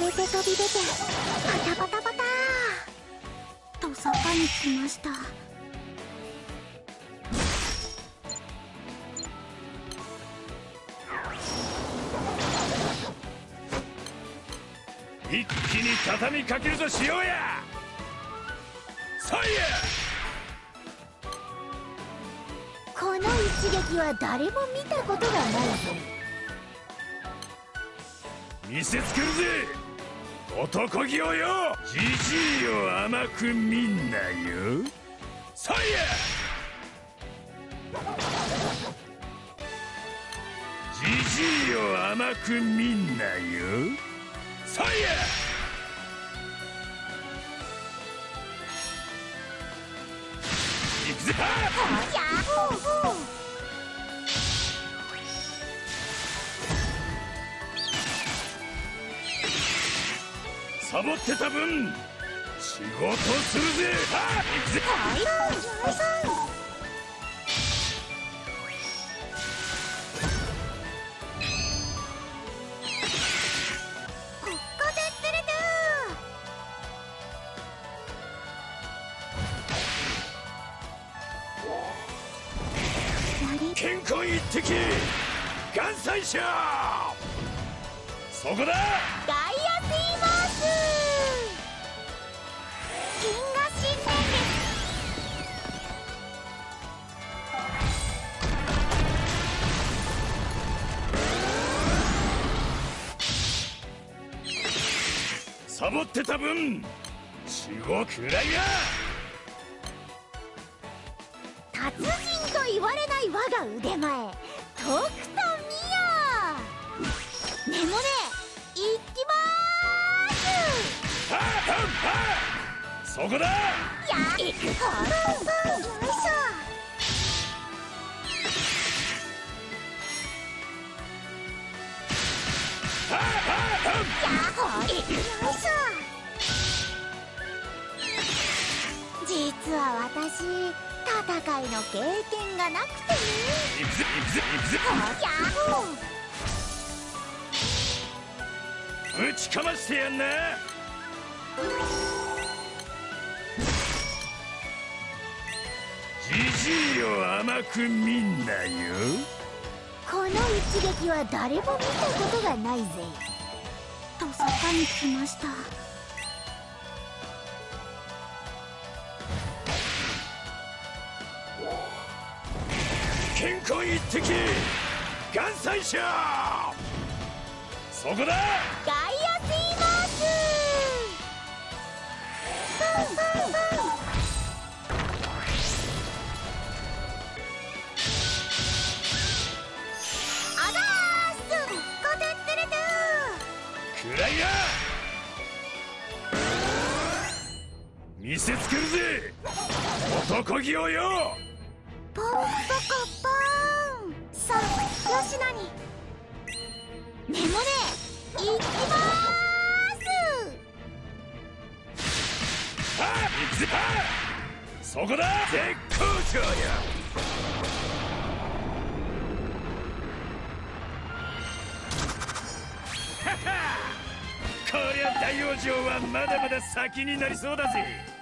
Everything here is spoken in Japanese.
めて飛び出てパタパタパターと坂に来ました。一気に畳みかけるぞしようやサイヤ。この一撃は誰も見たことがないぞ。見せつけるぜ男気をよ、じじいを甘く見んなよサイヤ。じじいを甘く見んなよサイヤ。行くぜはっサボってた分仕事するぜ。はっここで釣れた。健康一滴岩砕者そこだガイアスイマース銀河神殿です。サボってた分死を食らいや。達人と言われない我が腕前とくとみよ。ねもねいきまーす。そこだ。いくぞ。よいしょ。実は私戦いの経験がなくてね。ぶちかましてやんな。じじいを甘く見んなよ。この一撃は誰も見たことがないぜと坂に来ました。健康一滴岩砕者そこだ。見せつけるぜ男気をよ。ポンポコポンさあ吉野にねもね行きまーす。はっ行くぜ。そこだ絶好調や。こりゃ大往生はまだまだ先になりそうだぜ。